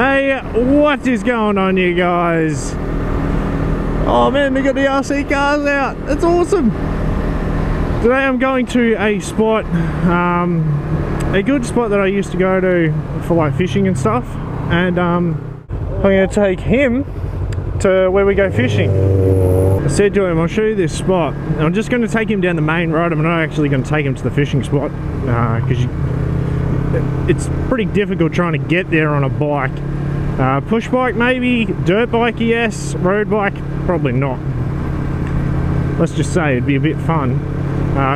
Hey, what is going on, you guys? Oh man, we got the RC cars out. It's awesome. Today I'm going to a spot, a good spot that I used to go to for like fishing and stuff, and I'm going to take him to where we go fishing. I said to him, I'll show you this spot. And I'm just going to take him down the main road. I'm not actually going to take him to the fishing spot because it's pretty difficult trying to get there on a bike. Push bike maybe, dirt bike yes, road bike probably not. Let's just say it'd be a bit fun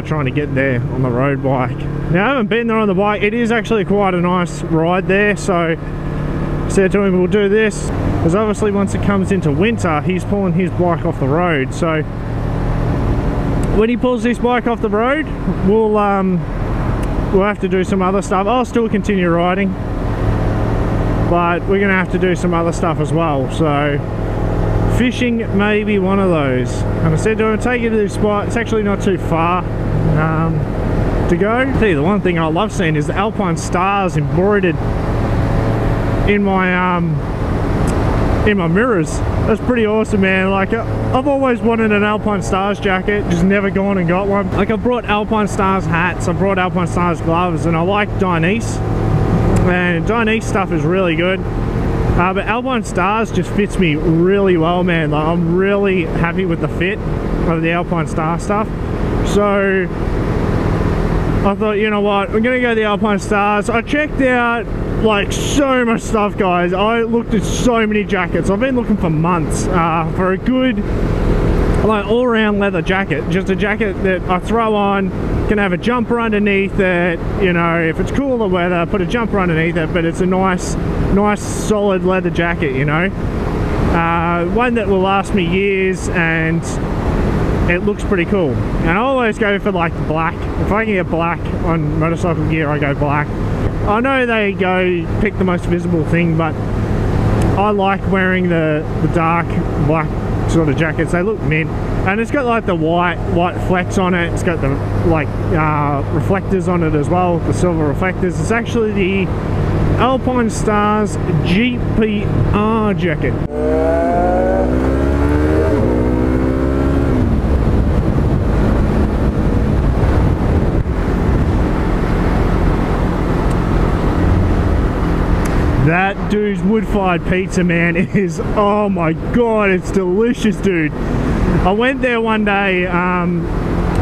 trying to get there on the road bike. Now I haven't been there on the bike. It is actually quite a nice ride there, so I said to him we'll do this, because obviously once it comes into winter he's pulling his bike off the road, so when he pulls this bike off the road we'll have to do some other stuff. I'll still continue riding, but we're gonna have to do some other stuff as well, so fishing may be one of those. And I said to him, take you to this spot. It's actually not too far to go. I tell you, the one thing I love seeing is the Alpine stars embroidered in my mirrors. That's pretty awesome, man. Like I've always wanted an Alpine Stars jacket, just never gone and got one. Like I brought Alpine Stars hats, I brought Alpine Stars gloves, and I like Dainese, and Dainese stuff is really good. But Alpine Stars just fits me really well, man. Like I'm really happy with the fit of the Alpine Star stuff. So I thought, you know what, we're gonna go to the Alpine Stars. I checked out like so much stuff, guys. I looked at so many jackets. I've been looking for months for a good like all-round leather jacket, just a jacket that I throw on, can have a jumper underneath it, you know, if it's cooler weather I put a jumper underneath it, but it's a nice solid leather jacket, you know, one that will last me years and it looks pretty cool. And I always go for like black. If I can get black on motorcycle gear, I go black. I know they go pick the most visible thing, but I like wearing the dark black sort of jackets. They look mint, and it's got like the white flecks on it. It's got the like reflectors on it as well, the silver reflectors. It's actually the Alpine Stars GPR jacket. That dude's wood-fired pizza, man, is, oh my god, it's delicious, dude. I went there one day, I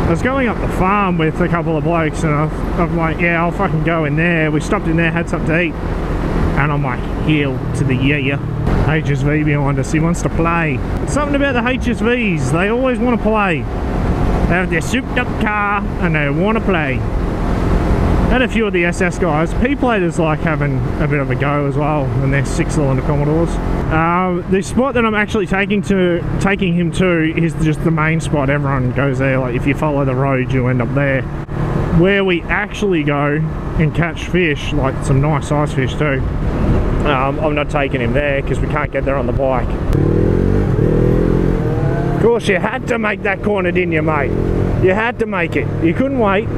was going up the farm with a couple of blokes, and I'm like, yeah, I'll fucking go in there. We stopped in there, had something to eat, and I'm like, heel to the yeah. HSV behind us, he wants to play. It's something about the HSVs, they always want to play. They have their souped-up car, and they want to play. And a few of the SS guys, P-platers like having a bit of a go as well, and they're 6-cylinder Commodores. The spot that I'm actually taking him to is just the main spot. Everyone goes there. Like if you follow the road, you end up there. Where we actually go and catch fish, like some nice size fish too. I'm not taking him there because we can't get there on the bike. Of course, you had to make that corner, didn't you, mate? You had to make it. You couldn't wait.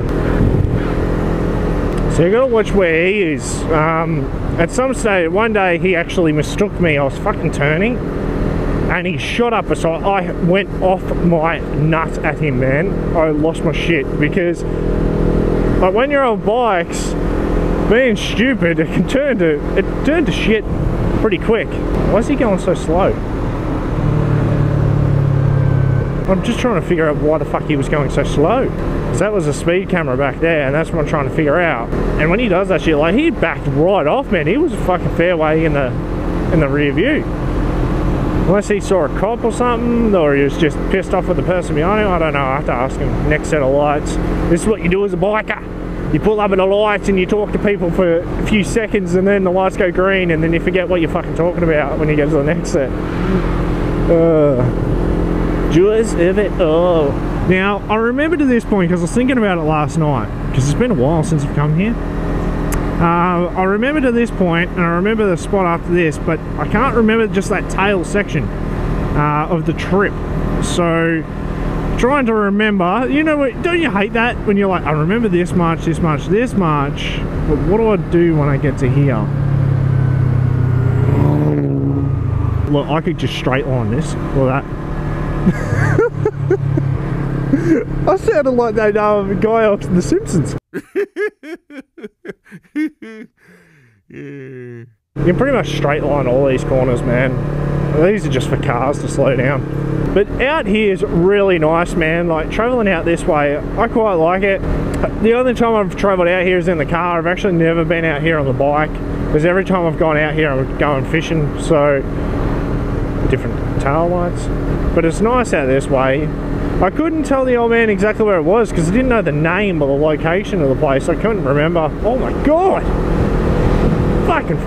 So you gotta watch where he is. At some stage, one day he actually mistook me. I was fucking turning and he shot up us, so I went off my nut at him, man. I lost my shit, because like when you're on bikes, being stupid, it can turn to shit pretty quick. Why is he going so slow? I'm just trying to figure out why the fuck he was going so slow. So that was a speed camera back there, and that's what I'm trying to figure out. And when he does that shit, like he backed right off, man. He was a fucking fair way in the rear view. Unless he saw a cop or something, or he was just pissed off with the person behind him. I don't know. I have to ask him. Next set of lights. This is what you do as a biker. You pull up at the lights and you talk to people for a few seconds, and then the lights go green, and then you forget what you're fucking talking about when you get to the next set. Now, I remember to this point, because I was thinking about it last night, because it's been a while since I've come here. I remember to this point, and I remember the spot after this, but I can't remember just that tail section of the trip. So, trying to remember, you know, don't you hate that? When you're like, I remember this much, this much, this much, but what do I do when I get to here? look, I could just straight line this or that. I sounded like that guy off The Simpsons. Yeah. You can pretty much straight line all these corners, man. These are just for cars to slow down. But out here is really nice, man. Like, traveling out this way, I quite like it. The only time I've traveled out here is in the car. I've actually never been out here on the bike, because every time I've gone out here, I'm going fishing. So, different tail lights. But it's nice out this way. I couldn't tell the old man exactly where it was, because I didn't know the name or the location of the place. I couldn't remember. Oh my God! Fucking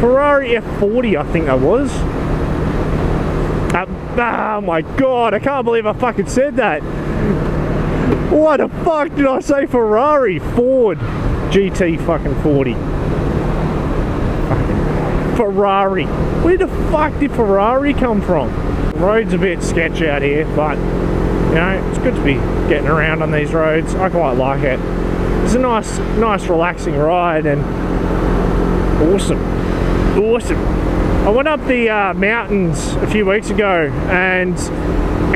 Ferrari F40, I think that was. Oh my God, I can't believe I fucking said that. Why the fuck did I say Ferrari? Ford GT fucking 40. Fucking Ferrari. Where the fuck did Ferrari come from? The road's a bit sketchy out here, but, you know, it's good to be getting around on these roads. I quite like it. It's a nice relaxing ride and awesome. Awesome. I went up the mountains a few weeks ago and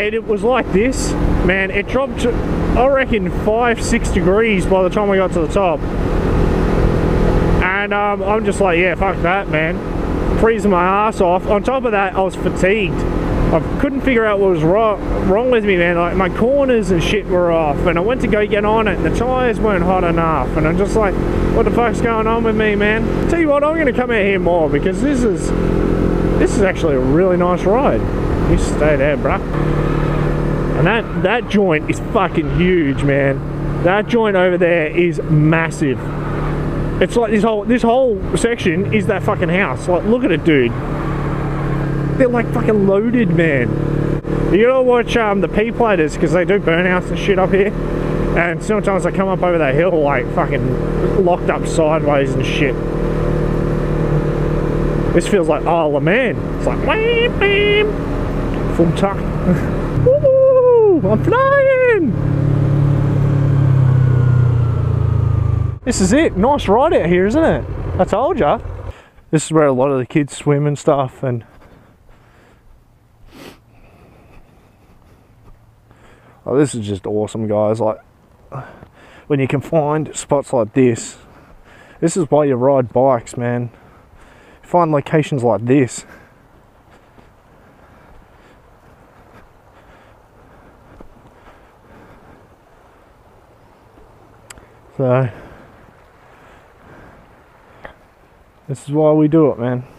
it was like this, man. It dropped to, I reckon, 5-6 degrees by the time I got to the top, and I'm just like, yeah, fuck that, man. Freezing my ass off. On top of that, I was fatigued. I couldn't figure out what was wrong with me, man. Like, my corners and shit were off, and I went to go get on it and the tires weren't hot enough, and I'm just like, what the fuck's going on with me, man? Tell you what, I'm gonna come out here more, because this is actually a really nice ride. You stay there, bruh. And that joint is fucking huge, man. That joint over there is massive. It's like this whole section is that fucking house. Like, look at it, dude. They're like fucking loaded, man. You gotta watch the P-platers, because they do burnouts and shit up here. And sometimes I come up over that hill like fucking locked up sideways and shit. This feels like Isle of Man. It's like wham, bam, full tuck. Woo, I'm flying! This is it. Nice ride out here, isn't it? I told ya. This is where a lot of the kids swim and stuff, and oh, this is just awesome, guys. Like, when you can find spots like this, this is why you ride bikes, man. Find locations like this. So, this is why we do it, man.